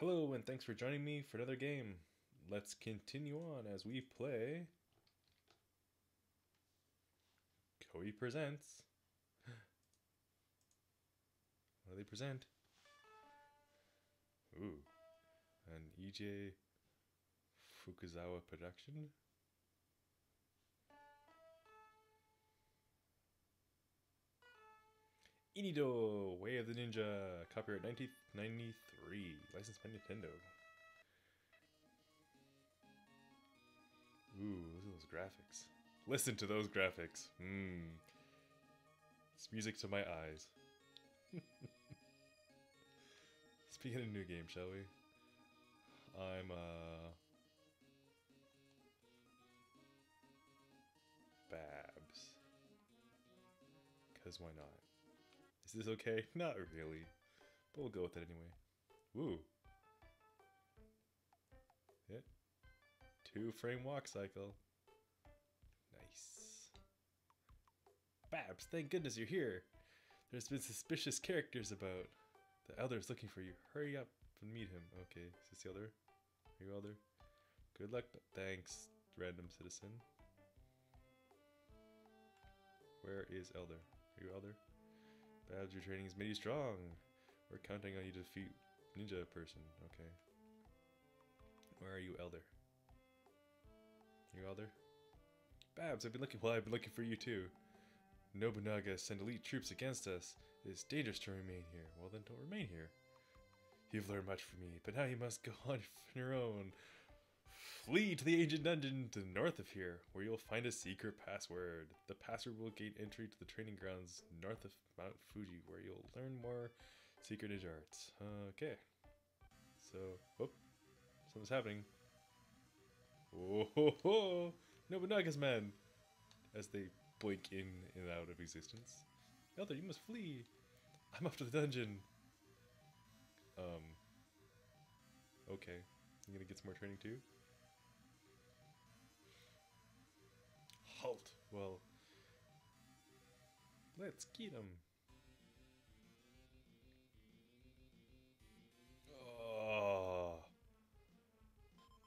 Hello, and thanks for joining me for another game. Let's continue on as we play... Koei Presents. What do they present? Ooh. An EJ Fukuzawa production? Inindo, Way of the Ninja, copyright 1993, licensed by Nintendo. Ooh, look at those graphics. Listen to those graphics. It's music to my eyes. Let's begin a new game, shall we? I'm, Babs. 'Cause why not? Is this okay? Not really, but we'll go with it anyway. Woo! Hit. 2-frame walk cycle. Nice. Babs, thank goodness you're here. There's been suspicious characters about. The elder's looking for you. Hurry up and meet him. Okay, is this the elder? Are you elder? Good luck, but thanks, random citizen. Where is elder? Are you elder? Babs, your training has made you strong. We're counting on you to defeat ninja person. Okay. Where are you, elder? You elder? Babs, I've been looking for you too. Nobunaga sent elite troops against us. It is dangerous to remain here. Well then, don't remain here. You've learned much from me, but now you must go on your own. Flee to the ancient dungeon to the north of here, where you'll find a secret password. The password will gate entry to the training grounds north of Mount Fuji, where you'll learn more secret ninja arts. Okay. So, whoop. Something's happening. Oh ho ho! Nobunaga's men! As they blink in and out of existence. Elder, you must flee! I'm off to the dungeon! Okay. I'm gonna get some more training too. Halt! Well, let's get him. Oh.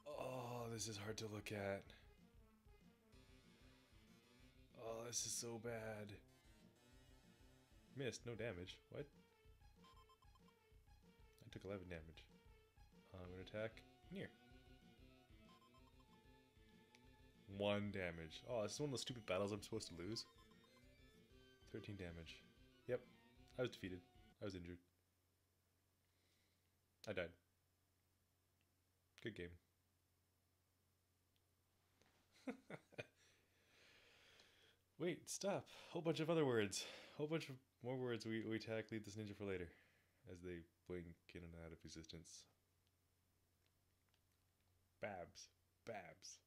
Oh, this is hard to look at. Oh, this is so bad. Missed, no damage. What? I took 11 damage. I'm gonna attack. Near. 1 damage. Oh, this is one of those stupid battles I'm supposed to lose. 13 damage. Yep. I was defeated. I was injured. I died. Good game. Wait, stop. Whole bunch of other words. Whole bunch of more words we attack. Leave this ninja for later. As they blink in and out of existence. Babs. Babs.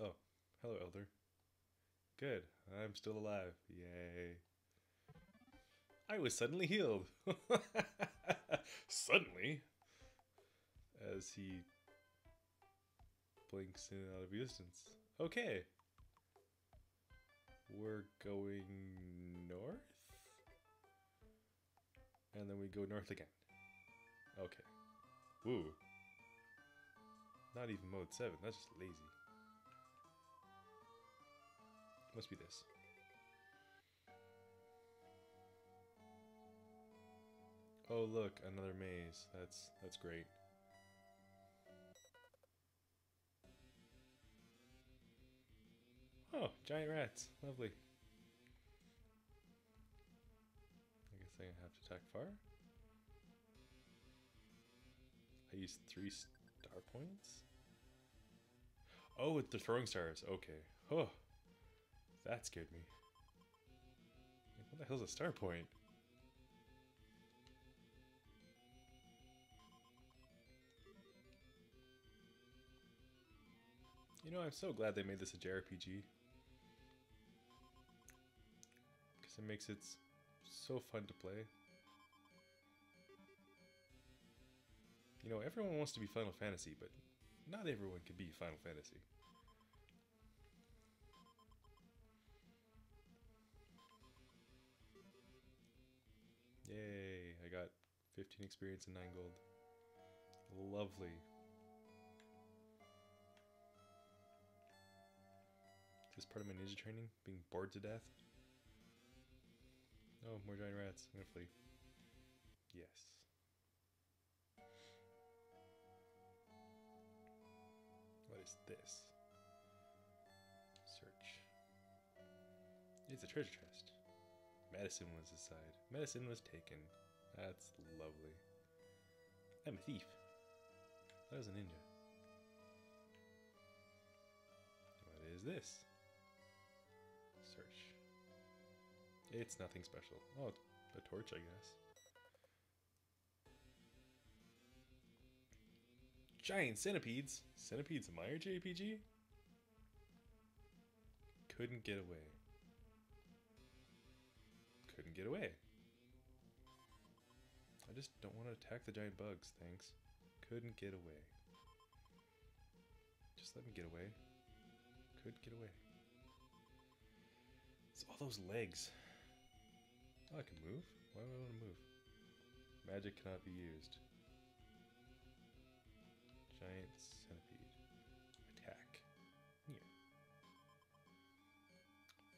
Oh, hello, elder. Good, I'm still alive. Yay. I was suddenly healed. Suddenly. As he blinks in and out of existence. Okay. We're going north? And then we go north again. Okay. Woo. Not even mode 7, that's just lazy. Must be this. Oh look, another maze. That's great. Oh, giant rats. Lovely. I guess I have to attack far. I used 3 star points. Oh, it's the throwing stars. Okay. Oh. That scared me. What the hell's a star point? You know, I'm so glad they made this a JRPG. Because it makes it so fun to play. You know, everyone wants to be Final Fantasy, but not everyone can be Final Fantasy. Yay, I got 15 experience and 9 gold. Lovely. Is this part of my ninja training? Being bored to death? Oh, more giant rats. I'm gonna flee. Yes. What is this? Search. It's a treasure chest. Medicine was aside. Medicine was taken. That's lovely. I'm a thief. That was a ninja. What is this? Search. It's nothing special. Oh, a torch, I guess. Giant centipedes? Centipedes in my JRPG? Couldn't get away. Couldn't get away. I just don't want to attack the giant bugs, thanks. Couldn't get away. Just let me get away. Could get away. It's all those legs. Oh, I can move? Why would I want to move? Magic cannot be used. Giant centipede. Attack. Here.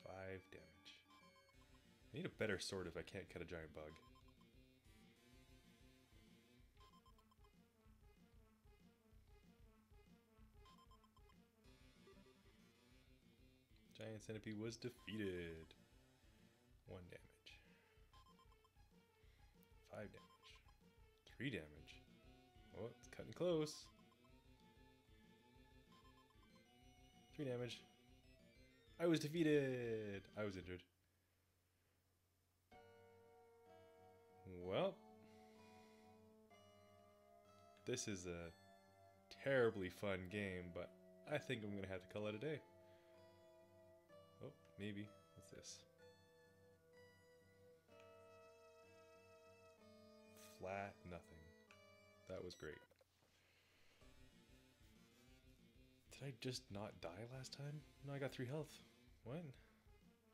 5 damage. I need a better sword if I can't cut a giant bug. Giant centipede was defeated. 1 damage. 5 damage. 3 damage. Oh, it's cutting close. 3 damage. I was defeated. I was injured. Well, this is a terribly fun game, but I think I'm gonna have to call it a day. Oh, maybe. What's this? Flat nothing. That was great. Did I just not die last time? No, I got 3 health. What?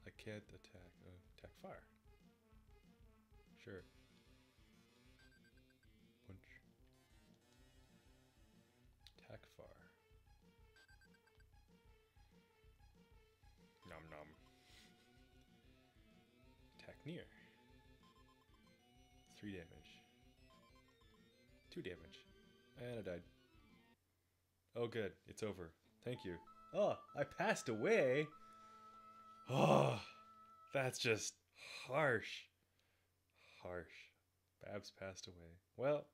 I can't attack. Attack fire. Sure. Punch. Attack fire. Nom nom. Attack near. 3 damage. 2 damage. And I died. Oh good, it's over. Thank you. Oh, I passed away? Oh, that's just harsh. Harsh. Babs passed away. Well,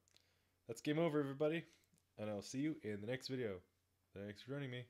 that's game over, everybody. And I'll see you in the next video. Thanks for joining me.